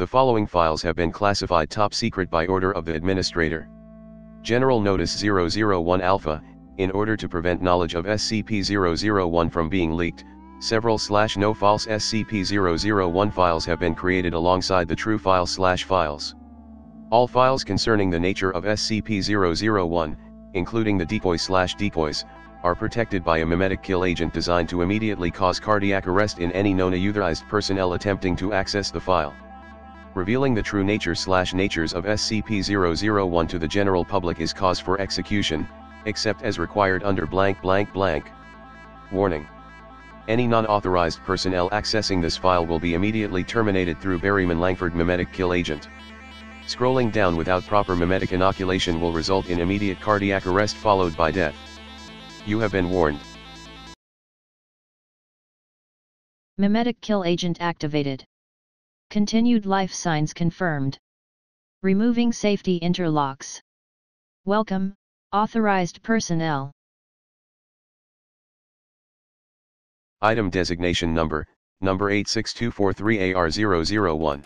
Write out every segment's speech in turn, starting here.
The following files have been classified top secret by order of the administrator. General Notice 001-Alpha, in order to prevent knowledge of SCP-001 from being leaked, several/no false SCP-001 files have been created alongside the true files/files. All files concerning the nature of SCP-001, including the decoy/decoys, are protected by a mimetic kill agent designed to immediately cause cardiac arrest in any known unauthorized personnel attempting to access the file. Revealing the true nature/natures of SCP-001 to the general public is cause for execution, except as required under .. Warning. Any non-authorized personnel accessing this file will be immediately terminated through Berryman-Langford Mimetic Kill Agent. Scrolling down without proper mimetic inoculation will result in immediate cardiac arrest followed by death. You have been warned. Mimetic Kill Agent activated. Continued life signs confirmed. Removing safety interlocks. Welcome, authorized personnel. Item designation number 86243AR001.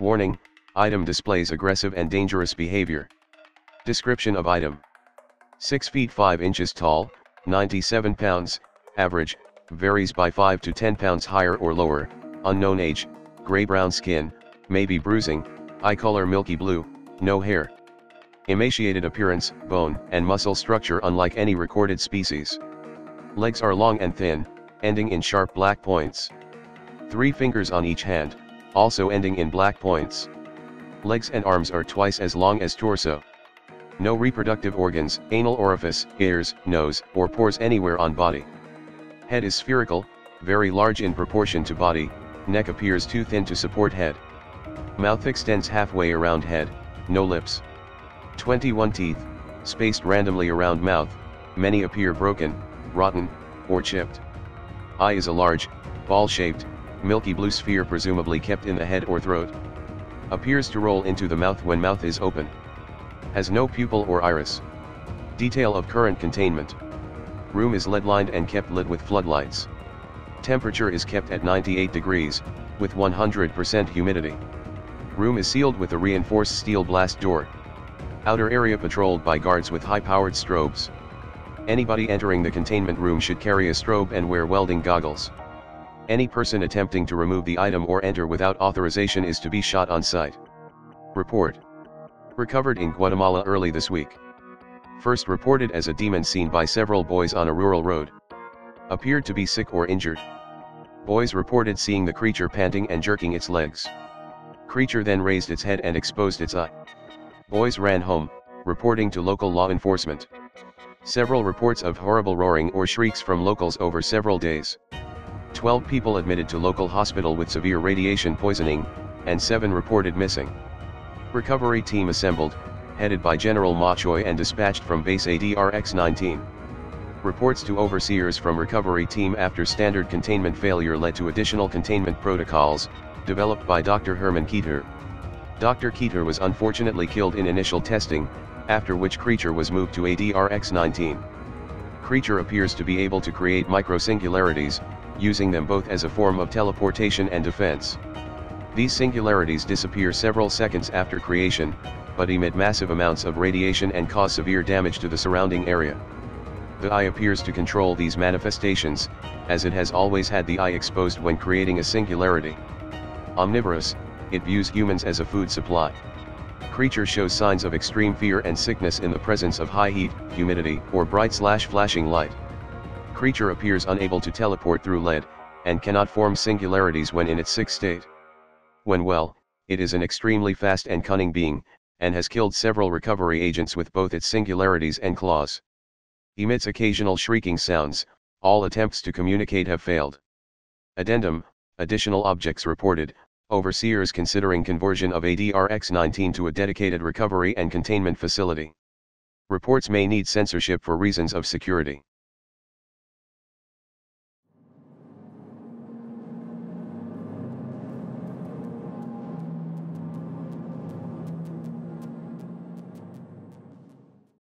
Warning, item displays aggressive and dangerous behavior. Description of item: 6 feet 5 inches tall, 97 pounds, average, varies by 5 to 10 pounds higher or lower, unknown age, gray-brown skin, maybe bruising, eye color milky blue, no hair. Emaciated appearance, bone and muscle structure unlike any recorded species. Legs are long and thin, ending in sharp black points. 3 fingers on each hand, also ending in black points. Legs and arms are twice as long as torso. No reproductive organs, anal orifice, ears, nose, or pores anywhere on body. Head is spherical, very large in proportion to body. Neck appears too thin to support head. Mouth extends halfway around head, no lips. 21 teeth, spaced randomly around mouth, many appear broken, rotten, or chipped. Eye is a large, ball-shaped, milky blue sphere presumably kept in the head or throat. Appears to roll into the mouth when mouth is open. Has no pupil or iris. Detail of current containment. Room is lead-lined and kept lit with floodlights. Temperature is kept at 98 degrees, with 100% humidity. Room is sealed with a reinforced steel blast door. Outer area patrolled by guards with high-powered strobes. Anybody entering the containment room should carry a strobe and wear welding goggles. Any person attempting to remove the item or enter without authorization is to be shot on sight. Report. Recovered in Guatemala early this week. First reported as a demon seen by several boys on a rural road. Appeared to be sick or injured. Boys reported seeing the creature panting and jerking its legs. Creature then raised its head and exposed its eye. Boys ran home, reporting to local law enforcement. Several reports of horrible roaring or shrieks from locals over several days. 12 people admitted to local hospital with severe radiation poisoning, and 7 reported missing. Recovery team assembled, headed by General Machoy and dispatched from base ADRX-19. Reports to overseers from recovery team after standard containment failure led to additional containment protocols, developed by Dr. Herman Keeter. Dr. Keeter was unfortunately killed in initial testing, after which creature was moved to ADRX-19. Creature appears to be able to create microsingularities, using them both as a form of teleportation and defense. These singularities disappear several seconds after creation, but emit massive amounts of radiation and cause severe damage to the surrounding area. The eye appears to control these manifestations, as it has always had the eye exposed when creating a singularity. Omnivorous, it views humans as a food supply. Creature shows signs of extreme fear and sickness in the presence of high heat, humidity, or bright/flashing light. Creature appears unable to teleport through lead, and cannot form singularities when in its sick state. When well, it is an extremely fast and cunning being, and has killed several recovery agents with both its singularities and claws. Emits occasional shrieking sounds. All attempts to communicate have failed. Addendum, additional objects reported, overseers considering conversion of ADRX-19 to a dedicated recovery and containment facility. Reports may need censorship for reasons of security.